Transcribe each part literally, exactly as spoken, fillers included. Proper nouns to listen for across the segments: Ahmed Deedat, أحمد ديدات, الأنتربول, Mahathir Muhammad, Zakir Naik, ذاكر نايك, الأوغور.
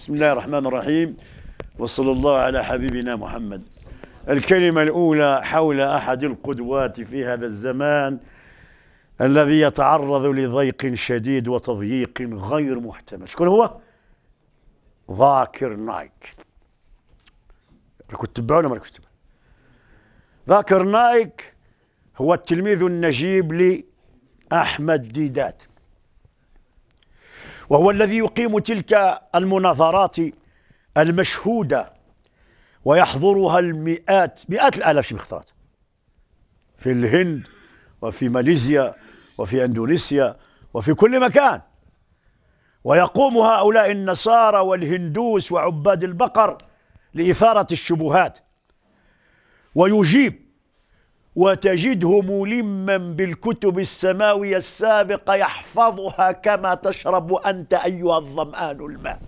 بسم الله الرحمن الرحيم، وصلى الله على حبيبنا محمد. الكلمة الأولى حول أحد القدوات في هذا الزمان الذي يتعرض لضيق شديد وتضييق غير محتمل. شكون هو؟ ذاكر نايك. راكم تتبعونا ما راكمش تتبعونا. ذاكر نايك هو التلميذ النجيب لأحمد ديدات، وهو الذي يقيم تلك المناظرات المشهودة ويحضرها المئات مئات الآلاف شبه اختارات في الهند وفي ماليزيا وفي أندونيسيا وفي كل مكان، ويقوم هؤلاء النصارى والهندوس وعباد البقر لإثارة الشبهات، ويجيب، وتجده ملما بالكتب السماوية السابقة يحفظها كما تشرب أنت أيها الظمآن الماء،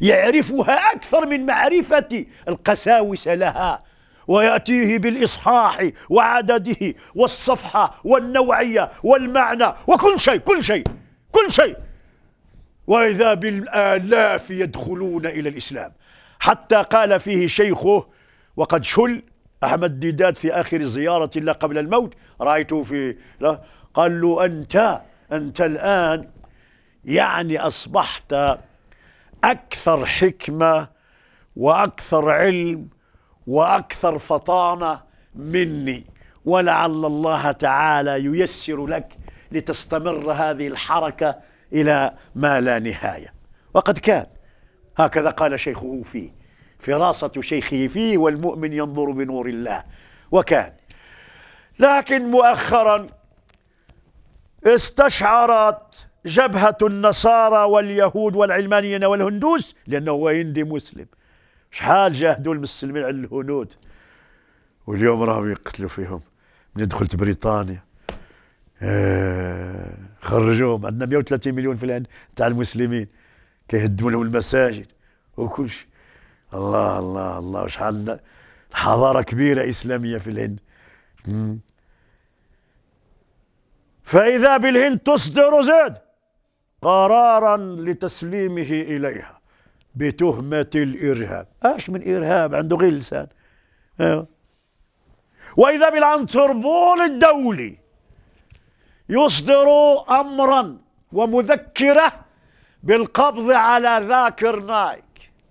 يعرفها أكثر من معرفة القساوس لها، ويأتيه بالإصحاح وعدده والصفحة والنوعية والمعنى وكل شيء كل شيء كل شيء، وإذا بالآلاف يدخلون إلى الإسلام. حتى قال فيه شيخه وقد شل أحمد ديدات في آخر زيارة له قبل الموت، رأيته في لا قال له أنت أنت الآن يعني أصبحت أكثر حكمة وأكثر علم وأكثر فطانة مني، ولعل الله تعالى ييسر لك لتستمر هذه الحركة إلى ما لا نهاية. وقد كان هكذا قال شيخه فيه، فراسة شيخه فيه، والمؤمن ينظر بنور الله. وكان لكن مؤخرا استشعرت جبهة النصارى واليهود والعلمانيين والهندوس، لأنه هو هندي مسلم، شحال جاهدوا المسلمين على الهنود، واليوم راهم يقتلوا فيهم. من دخلت بريطانيا آه خرجوهم، عندنا مئة وثلاثين مليون في الهند تاع المسلمين، كيهدموا لهم المساجد وكل شيء. الله الله الله، وشحال حضارة كبيرة إسلامية في الهند. فإذا بالهند تصدر زاد قرارا لتسليمه إليها بتهمة الإرهاب. اش من إرهاب، عنده غير لسان. أيوه. وإذا بالعنتربول الدولي يصدر أمرا ومذكرة بالقبض على ذاكر نايك.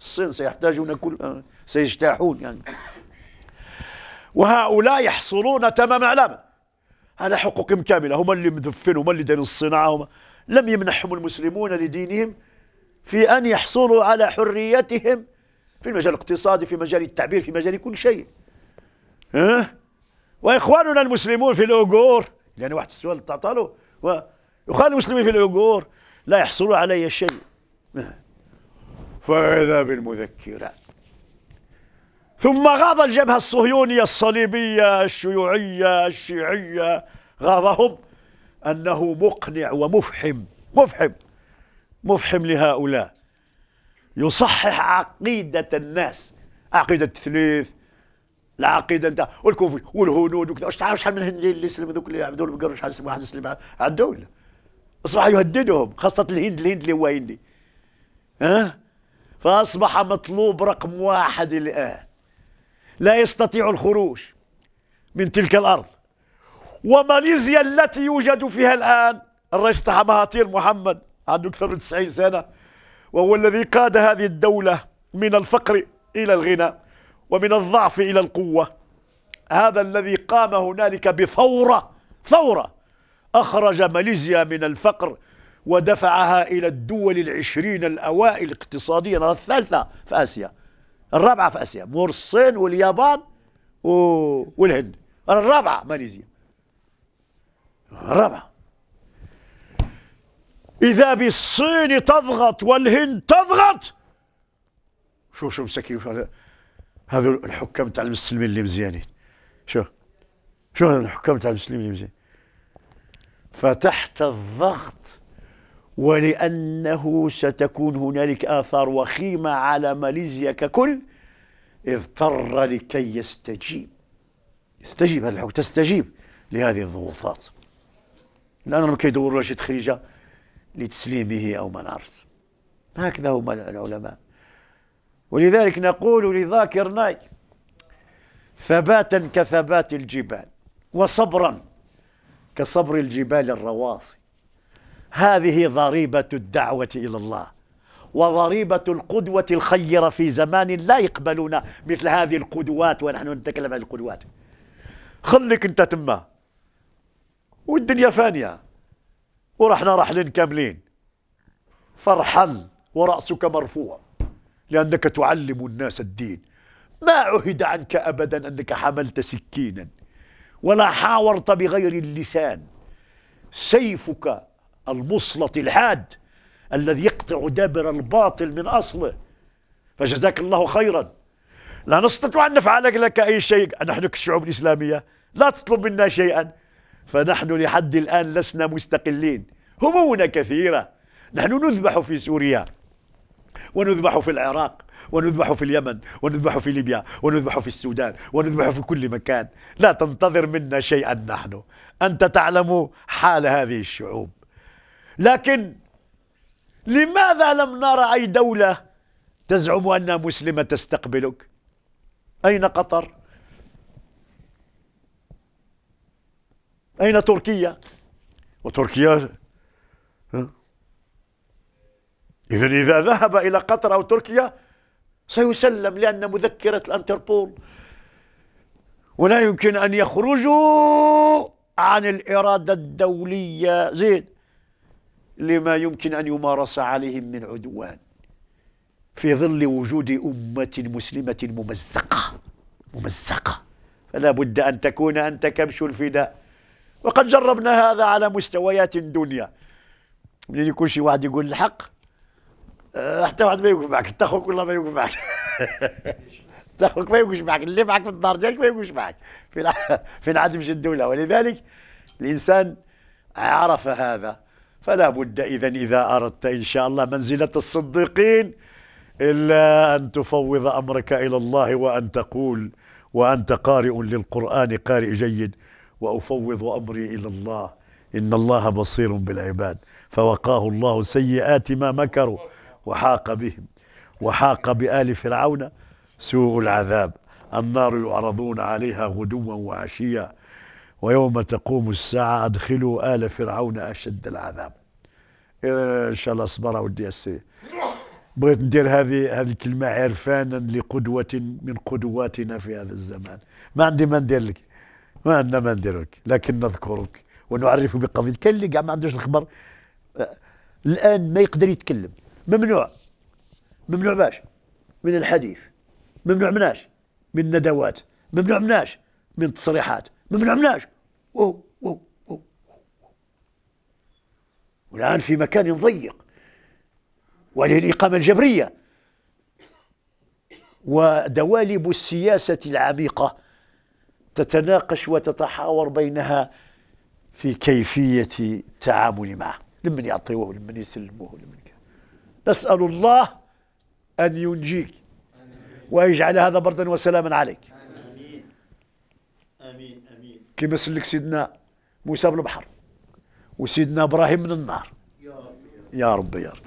الصين سيحتاجون كل سيجتاحون يعني، وهؤلاء يحصلون تمام علما على حقوقهم كاملة، هما اللي مدفنوا، هما اللي دايرين الصناعة، هما لم يمنحهم المسلمون لدينهم في أن يحصلوا على حريتهم في المجال الاقتصادي، في مجال التعبير، في مجال كل شيء. أه؟ وإخواننا المسلمون في الأوغور، لأن واحد السؤال تعطاله، وإخوان المسلمين في الأوغور لا يحصلوا على شيء. أه؟ فإذا بالمذكرات. ثم غاض الجبهة الصهيونية الصليبية الشيوعية الشيعية، غاضهم أنه مقنع ومفحم مفحم مفحم لهؤلاء، يصحح عقيدة الناس، عقيدة التثليث، العقيدة نتاع والكفر والهنود وكذا. واش تعرف شحال من هندي اللي يسلم، هذوك اللي عبدوا البقر، شحال واحد يسلم عندو ولا أصبح يهددهم، خاصة الهند الهند اللي هو هندي. ها؟ فأصبح مطلوب رقم واحد الآن، لا يستطيع الخروج من تلك الأرض. وماليزيا التي يوجد فيها الآن الرئيس تاعها مهاتير محمد، عنده أكثر من تسعين سنة، وهو الذي قاد هذه الدولة من الفقر إلى الغنى ومن الضعف إلى القوة. هذا الذي قام هنالك بثورة، ثورة أخرج ماليزيا من الفقر ودفعها إلى الدول العشرين الأوائل اقتصاديا، الثالثة في آسيا، الرابعة في آسيا، مور الصين واليابان والهند، الرابعة ماليزيا، الرابعة. إذا بالصين تضغط والهند تضغط شوف شوف مسكين هذا، هذو الحكام تاع المسلمين اللي مزيانين، شوف شوف الحكام تاع المسلمين اللي مزيانين. فتحت الضغط، ولأنه ستكون هنالك آثار وخيمة على ماليزيا ككل، اضطر لكي يستجيب يستجيب هذا الحكم، تستجيب لهذه الضغوطات، لأنهم كيدوروا شي تخريجة لتسليمه أو ما نعرف. هكذا هم العلماء. ولذلك نقول لذاكر نايك: ثباتا كثبات الجبال، وصبرا كصبر الجبال الرواصي. هذه ضريبة الدعوة إلى الله، وضريبة القدوة الخيرة في زمان لا يقبلون مثل هذه القدوات، ونحن نتكلم عن القدوات. خليك أنت تما والدنيا فانية، ورحنا راحلين كاملين، فارحل ورأسك مرفوع، لأنك تعلم الناس الدين. ما عهد عنك أبدا أنك حملت سكينا ولا حاورت بغير اللسان. سيفك المصلط الحاد الذي يقطع دابر الباطل من أصله. فجزاك الله خيرا. لا نستطيع أن نفعل لك أي شيء، نحن كالشعوب الإسلامية لا تطلب منا شيئا، فنحن لحد الآن لسنا مستقلين، همومنا كثيرة. نحن نذبح في سوريا، ونذبح في العراق، ونذبح في اليمن، ونذبح في ليبيا، ونذبح في السودان، ونذبح في كل مكان. لا تنتظر منا شيئا. نحن أنت تعلم حال هذه الشعوب. لكن لماذا لم نرى أي دولة تزعم أنها مسلمة تستقبلك؟ أين قطر؟ أين تركيا؟ وتركيا إذن إذا ذهب إلى قطر أو تركيا سيسلم، لأن مذكرة الأنتربول، ولا يمكن أن يخرجوا عن الإرادة الدولية زين لما يمكن أن يمارس عليهم من عدوان في ظل وجود أمة مسلمة ممزقة ممزقة. فلا بد أن تكون أنت كبش الفداء. وقد جربنا هذا على مستويات دنيا. من يكون شي واحد يقول الحق حتى واحد ما يوقف معك، حتى خوك والله ما يوقف معك، حتى خوك ما يوقفش معك، اللي معك في الدار ديالك ما يوقفش معك. فين فين عاد تمشي الدولة؟ ولذلك الإنسان عرف هذا. فلا بد إذا إذا أردت إن شاء الله منزلة الصديقين إلا أن تفوض أمرك إلى الله، وأن تقول وأنت قارئ للقرآن قارئ جيد: وأفوض أمري إلى الله إن الله بصير بالعباد. فوقاه الله سيئات ما مكروا وحاق بهم وحاق بآل فرعون سوء العذاب، النار يعرضون عليها غدوا وعشيا ويوم تقوم الساعة أدخلوا آل فرعون أشد العذاب. إذا إن شاء الله صبر ودي السيد. بغيت ندير هذه هذه الكلمة عرفانا لقدوة من قدواتنا في هذا الزمان. ما عندي ما ندير لك، ما عندنا ما ندير لك، لكن نذكرك ونعرف بقضية. كاين اللي كاع ما عندوش الخبر الآن ما يقدر يتكلم، ممنوع ممنوع باش من الحديث، ممنوع مناش من ندوات، ممنوع مناش من تصريحات، ممنوع مناش. أوه أوه أوه أوه. والآن في مكان ضيق وعليه الإقامة الجبرية ودوالب السياسة العميقة تتناقش وتتحاور بينها في كيفية التعامل معه، لمن يعطيوه لمن يسلموه لمن كذا. نسأل الله أن ينجيك ويجعل هذا بردا وسلاما عليك. آمين آمين آمين. كما سلك سيدنا موسى من البحر وسيدنا إبراهيم من النار. يا رب يا رب.